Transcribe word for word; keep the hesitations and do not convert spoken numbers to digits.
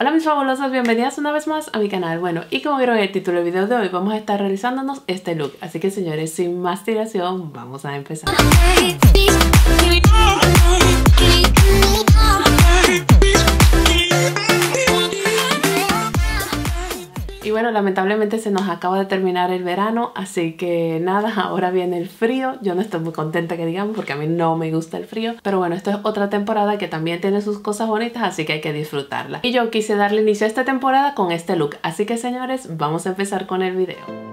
Hola mis fabulosas, bienvenidas una vez más a mi canal. Bueno, y como vieron en el título del video de hoy, vamos a estar realizándonos este look. Así que señores, sin más dilación, vamos a empezar. Y bueno, lamentablemente se nos acaba de terminar el verano, así que nada, ahora viene el frío. Yo no estoy muy contenta que digamos, porque a mí no me gusta el frío, pero bueno, esto es otra temporada que también tiene sus cosas bonitas, así que hay que disfrutarla. Y yo quise darle inicio a esta temporada con este look, así que señores, vamos a empezar con el video.